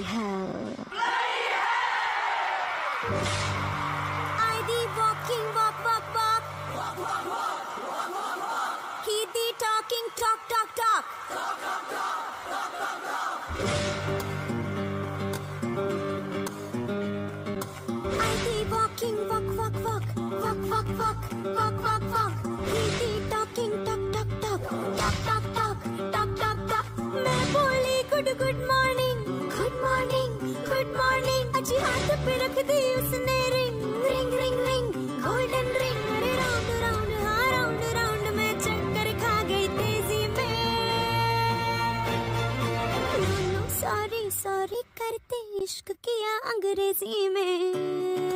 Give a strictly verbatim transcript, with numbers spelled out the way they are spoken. bloody hell. Ivy walking, walk, walk, walk. Walk, walk, walk. Walk, walk, walk. He be talking, talk, talk, talk. Talk, talk, talk. Talk, talk, talk. Ivy walking, walk, walk, walk. Walk, walk, walk. Walk, walk, walk. He be talking, talk, talk, talk. Talk, talk, talk. Talk, talk, talk. मैं बोली good, good morning. Good morning. Good morning. अजी हाथ पे रख दी उसने ring ring ring ring golden ring. अरे round round हाँ राउंड राउंड मैं चक्कर खा गई तेजी में. सॉरी सॉरी करते इश्क किया अंग्रेजी में.